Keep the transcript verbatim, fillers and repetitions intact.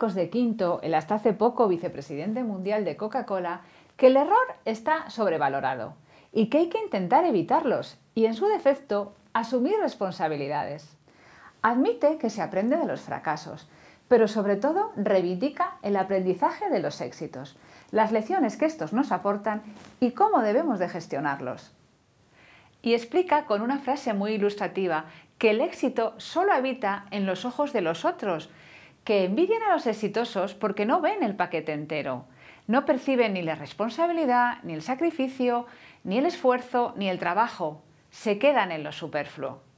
Marcos de Quinto, el hasta hace poco vicepresidente mundial de Coca-Cola, que el error está sobrevalorado y que hay que intentar evitarlos y, en su defecto, asumir responsabilidades. Admite que se aprende de los fracasos, pero sobre todo reivindica el aprendizaje de los éxitos, las lecciones que estos nos aportan y cómo debemos de gestionarlos. Y explica con una frase muy ilustrativa que el éxito solo habita en los ojos de los otros, que envidian a los exitosos porque no ven el paquete entero, no perciben ni la responsabilidad, ni el sacrificio, ni el esfuerzo, ni el trabajo, se quedan en lo superfluo.